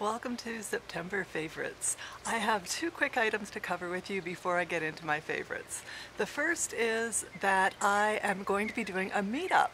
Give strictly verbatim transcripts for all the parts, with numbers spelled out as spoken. Welcome to September favorites. I have two quick items to cover with you before I get into my favorites. The first is that I am going to be doing a meetup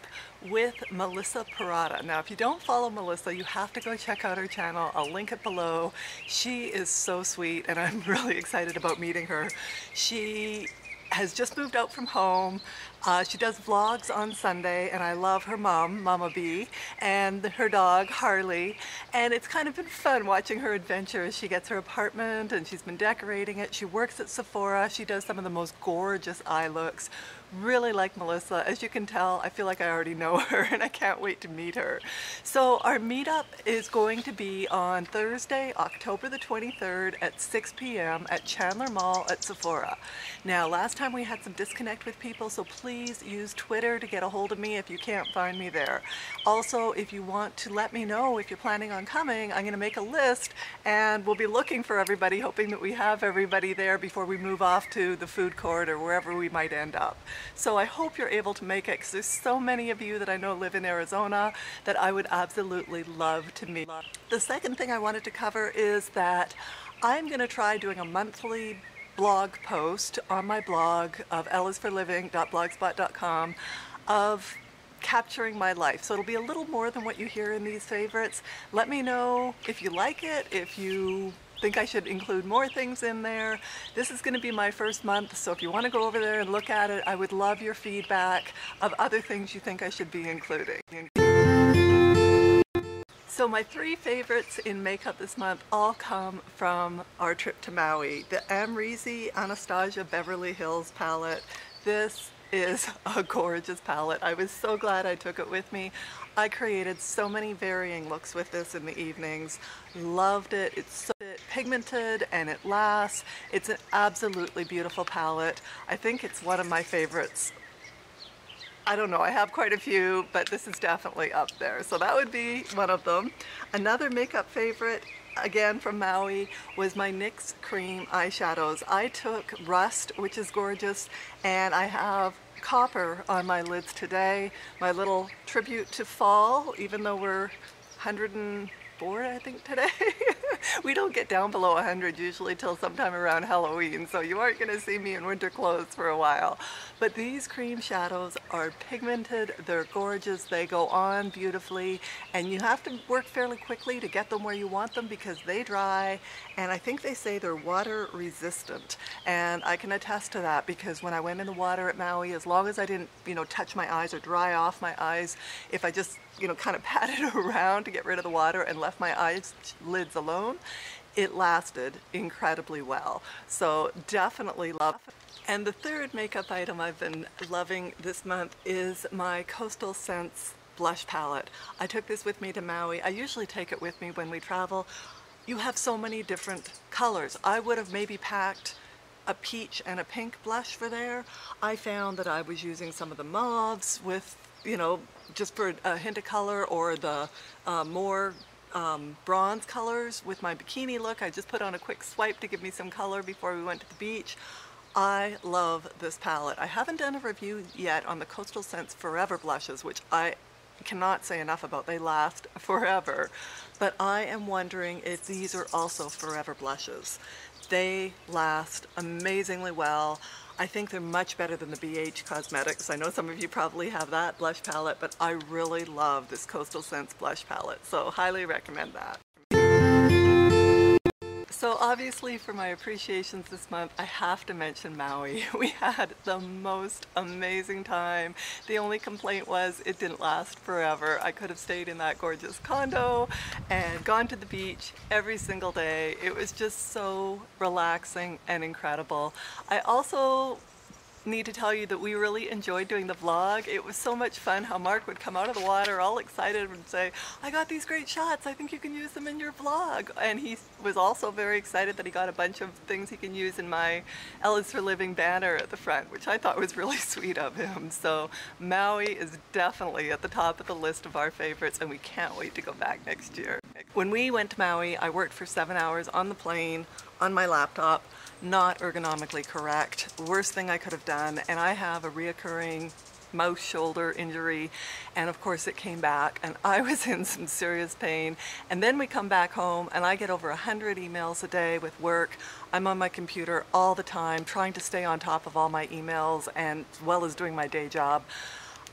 with Melissa Parada. Now, if you don't follow Melissa, you have to go check out her channel. I'll link it below. She is so sweet, and I'm really excited about meeting her. She has just moved out from home. Uh, she does vlogs on Sunday, and I love her mom, Mama B, and her dog, Harley. And it's kind of been fun watching her adventure as she gets her apartment, and she's been decorating it. She works at Sephora. She does some of the most gorgeous eye looks. Really like Melissa. As you can tell, I feel like I already know her, and I can't wait to meet her. So our meetup is going to be on Thursday, October the twenty-third at six p m at Chandler Mall at Sephora. Now, last time we had some disconnect with people, so please use Twitter to get a hold of me if you can't find me there. Also, if you want to let me know if you're planning on coming, I'm going to make a list, and we'll be looking for everybody, hoping that we have everybody there before we move off to the food court or wherever we might end up. So I hope you're able to make it, because there's so many of you that I know live in Arizona that I would absolutely love to meet. The second thing I wanted to cover is that I'm going to try doing a monthly blog post on my blog of elle is for living dot blogspot dot com of capturing my life. So it'll be a little more than what you hear in these favorites. Let me know if you like it, if you think I should include more things in there. This is going to be my first month, so if you want to go over there and look at it, I would love your feedback of other things you think I should be including. So my three favorites in makeup this month all come from our trip to Maui. The Amrezy Anastasia Beverly Hills palette. This is a gorgeous palette. I was so glad I took it with me. I created so many varying looks with this in the evenings. Loved it. It's so pigmented and it lasts. It's an absolutely beautiful palette. I think it's one of my favorites. I don't know, I have quite a few, but this is definitely up there. So that would be one of them. Another makeup favorite, again from Maui, was my NYX cream eyeshadows. I took Rust, which is gorgeous, and I have Copper on my lids today. My little tribute to fall, even though we're one hundred and four, I think, today. We don't get down below one hundred usually till sometime around Halloween, so you aren't going to see me in winter clothes for a while. But these cream shadows are pigmented, they're gorgeous, they go on beautifully, and you have to work fairly quickly to get them where you want them because they dry, and I think they say they're water resistant, and I can attest to that because when I went in the water at Maui, as long as I didn't, you know, touch my eyes or dry off my eyes, if I just, you know, kind of patted around to get rid of the water and left my eyes lids alone, it lasted incredibly well. So definitely love it. And the third makeup item I've been loving this month is my Coastal Scents blush palette. I took this with me to Maui. I usually take it with me when we travel. You have so many different colors. I would have maybe packed a peach and a pink blush for there. I found that I was using some of the mauves with, you know, just for a hint of color, or the uh, more um, bronze colors with my bikini look. I just put on a quick swipe to give me some color before we went to the beach. I love this palette. I haven't done a review yet on the Coastal Scents Forever blushes, which I cannot say enough about. They last forever, but I am wondering if these are also forever blushes. They last amazingly well. I think they're much better than the B H Cosmetics. I know some of you probably have that blush palette, but I really love this Coastal Scents blush palette, so highly recommend that. So obviously for my appreciations this month, I have to mention Maui. We had the most amazing time. The only complaint was it didn't last forever. I could have stayed in that gorgeous condo and gone to the beach every single day. It was just so relaxing and incredible. I also need to tell you that we really enjoyed doing the vlog. It was so much fun how Mark would come out of the water all excited and say, I got these great shots, I think you can use them in your vlog. And he was also very excited that he got a bunch of things he can use in my Elle Is For Living banner at the front, which I thought was really sweet of him. So Maui is definitely at the top of the list of our favorites, and we can't wait to go back next year. When we went to Maui, I worked for seven hours on the plane, on my laptop, not ergonomically correct. Worst thing I could have done, and I have a reoccurring most shoulder injury, and of course it came back, and I was in some serious pain. And then we come back home and I get over a hundred emails a day with work. I'm on my computer all the time trying to stay on top of all my emails, and as well as doing my day job.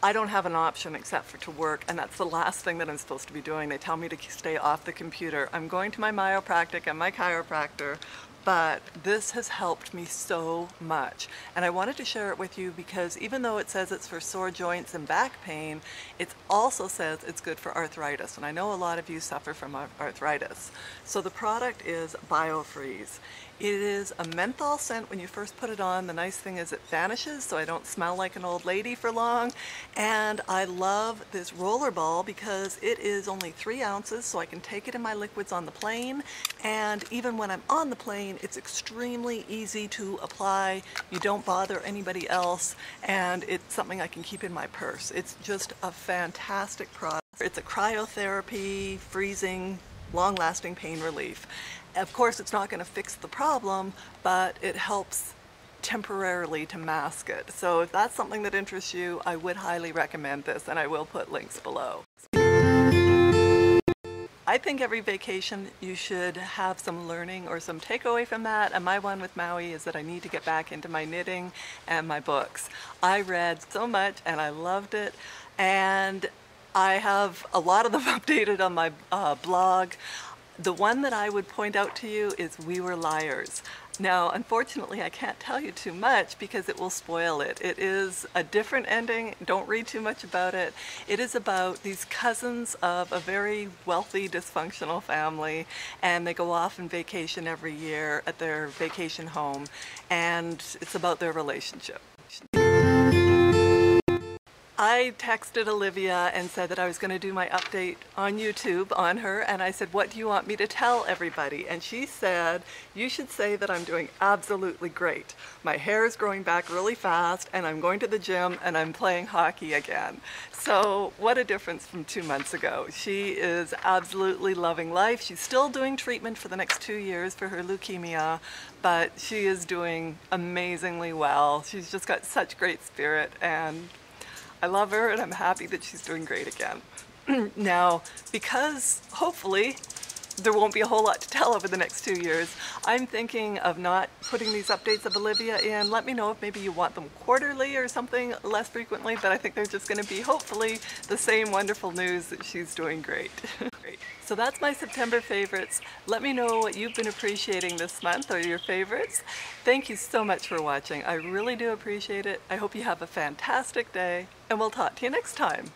I don't have an option except for to work, and that's the last thing that I'm supposed to be doing. They tell me to stay off the computer. I'm going to my chiropractic and my chiropractor, but this has helped me so much, and I wanted to share it with you because even though it says it's for sore joints and back pain, it also says it's good for arthritis, and I know a lot of you suffer from arthritis. So the product is BioFreeze. It is a menthol scent. When you first put it on, the nice thing is it vanishes, so I don't smell like an old lady for long. And I love this roller ball because it is only three ounces, so I can take it in my liquids on the plane. And even when I'm on the plane, it's extremely easy to apply. You don't bother anybody else, and it's something I can keep in my purse. It's just a fantastic product. It's a cryotherapy, freezing, long-lasting pain relief. Of course, it's not going to fix the problem, but it helps temporarily to mask it. So if that's something that interests you, I would highly recommend this, and I will put links below. I think every vacation you should have some learning or some takeaway from that, and my one with Maui is that I need to get back into my knitting and my books. I read so much and I loved it, and I have a lot of them updated on my uh, blog. The one that I would point out to you is We Were Liars. Now, unfortunately, I can't tell you too much because it will spoil it. It is a different ending. Don't read too much about it. It is about these cousins of a very wealthy, dysfunctional family, and they go off on vacation every year at their vacation home, and it's about their relationship. I texted Olivia and said that I was going to do my update on YouTube on her, and I said, what do you want me to tell everybody? And she said, you should say that I'm doing absolutely great. My hair is growing back really fast, and I'm going to the gym, and I'm playing hockey again. So what a difference from two months ago. She is absolutely loving life. She's still doing treatment for the next two years for her leukemia, but she is doing amazingly well. She's just got such great spirit, and I love her, and I'm happy that she's doing great again. Now, because hopefully there won't be a whole lot to tell over the next two years, I'm thinking of not putting these updates of Olivia in. Let me know if maybe you want them quarterly or something less frequently, but I think they're just going to be hopefully the same wonderful news that she's doing great. Great. So that's my September favorites. Let me know what you've been appreciating this month or your favorites. Thank you so much for watching. I really do appreciate it. I hope you have a fantastic day, and we'll talk to you next time.